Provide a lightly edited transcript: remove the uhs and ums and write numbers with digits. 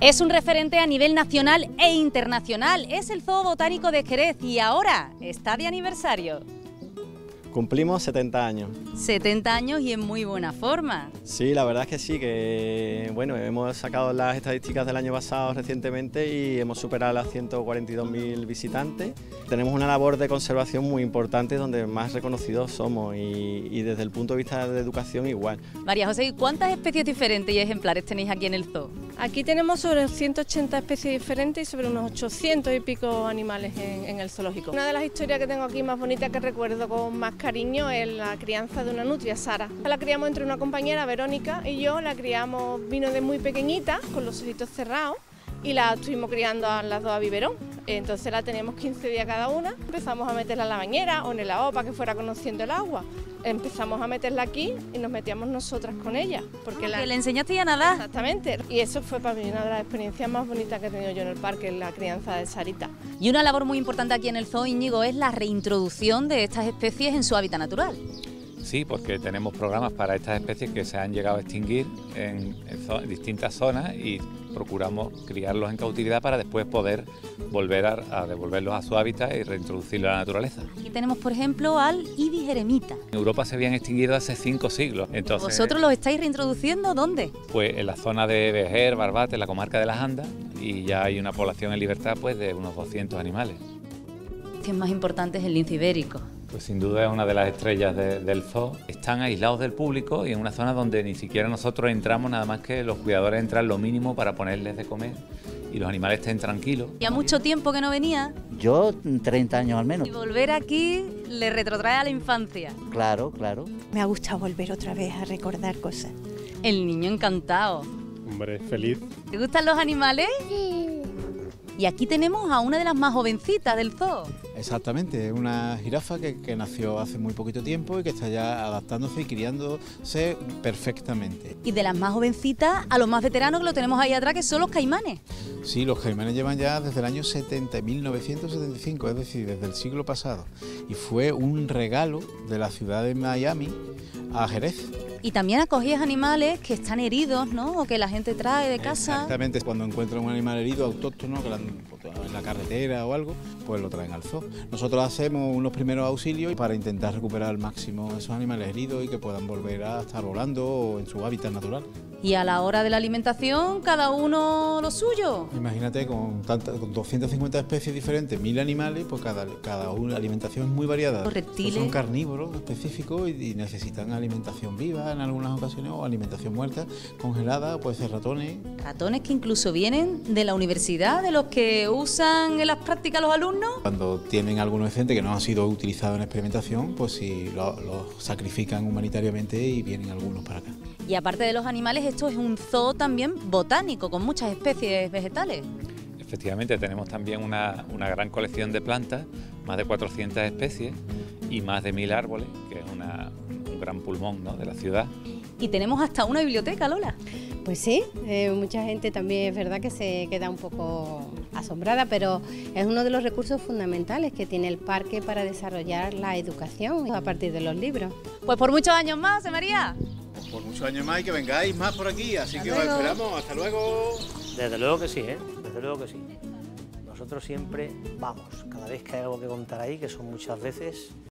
Es un referente a nivel nacional e internacional, es el Zoo Botánico de Jerez y ahora está de aniversario. Cumplimos 70 años. 70 años y en muy buena forma. Sí, la verdad es que sí, que bueno, hemos sacado las estadísticas del año pasado recientemente y hemos superado las 142.000 visitantes. Tenemos una labor de conservación muy importante donde más reconocidos somos y desde el punto de vista de educación igual. María José, ¿y cuántas especies diferentes y ejemplares tenéis aquí en el zoo? Aquí tenemos sobre 180 especies diferentes y sobre unos 800 y pico animales en el zoológico. Una de las historias que tengo aquí más bonita que recuerdo con más cariño es la crianza de una nutria, Sara. La criamos entre una compañera, Verónica, y yo. La criamos, vino de muy pequeñita, con los ojitos cerrados, y la estuvimos criando a las dos a biberón. Entonces la teníamos 15 días cada una, empezamos a meterla en la bañera o en el agua para que fuera conociendo el agua. Empezamos a meterla aquí y nos metíamos nosotras con ella. Porque que le enseñaste a nadar. Exactamente, y eso fue para mí una de las experiencias más bonitas que he tenido yo en el parque, la crianza de Sarita. Y una labor muy importante aquí en el zoo, Íñigo, es la reintroducción de estas especies en su hábitat natural. Sí, porque tenemos programas para estas especies que se han llegado a extinguir en distintas zonas y procuramos criarlos en cautividad para después poder volver a devolverlos a su hábitat y reintroducirlos a la naturaleza. Aquí tenemos, por ejemplo, al ibis eremita. En Europa se habían extinguido hace 5 siglos. Entonces, ¿vosotros los estáis reintroduciendo dónde? Pues en la zona de Vejer, Barbate, en la comarca de las Andas, y ya hay una población en libertad pues de unos 200 animales. ¿Qué más importante es el lince ibérico? Pues sin duda es una de las estrellas del zoo. Están aislados del público y en una zona donde ni siquiera nosotros entramos, nada más que los cuidadores entran lo mínimo para ponerles de comer y los animales estén tranquilos. ¿Y a mucho tiempo que no venía? Yo 30 años al menos. Y volver aquí le retrotrae a la infancia. Claro, claro. Me ha gustado volver otra vez a recordar cosas. El niño encantado. Hombre, feliz. ¿Te gustan los animales? Sí. Y aquí tenemos a una de las más jovencitas del zoo. Exactamente, es una jirafa que nació hace muy poquito tiempo y que está ya adaptándose y criándose perfectamente. Y de las más jovencitas a los más veteranos que lo tenemos ahí atrás, que son los caimanes. Sí, los caimanes llevan ya desde el año 70, 1975, es decir, desde el siglo pasado. Y fue un regalo de la ciudad de Miami a Jerez. Y también acogías animales que están heridos, ¿no? O que la gente trae de casa. Exactamente, cuando encuentran un animal herido autóctono, que en la carretera o algo, pues lo traen al zoo. Nosotros hacemos unos primeros auxilios para intentar recuperar al máximo esos animales heridos y que puedan volver a estar volando o en su hábitat natural. Y a la hora de la alimentación, cada uno lo suyo. Imagínate, con 250 especies diferentes, 1000 animales, pues cada una alimentación es muy variada. Los reptiles. Pues son carnívoros específicos y necesitan alimentación viva en algunas ocasiones o alimentación muerta, congelada, puede ser ratones. Ratones que incluso vienen de la universidad, de los que usan en las prácticas los alumnos. Cuando tienen algún docente que no ha sido utilizado en experimentación, pues sí, lo sacrifican humanitariamente y vienen algunos para acá. Y aparte de los animales, esto es un zoo también botánico, con muchas especies vegetales. Efectivamente, tenemos también una gran colección de plantas, más de 400 especies y más de 1000 árboles, que es un gran pulmón, ¿no?, de la ciudad. Y tenemos hasta una biblioteca, Lola. Pues sí, mucha gente también es verdad que se queda un poco asombrada, pero es uno de los recursos fundamentales que tiene el parque para desarrollar la educación a partir de los libros. Pues por muchos años más, ¿eh, María? Por muchos años más y que vengáis más por aquí, así que os esperamos. Hasta luego. Desde luego que sí, ¿eh? Desde luego que sí. Nosotros siempre vamos, cada vez que hay algo que contar ahí, que son muchas veces.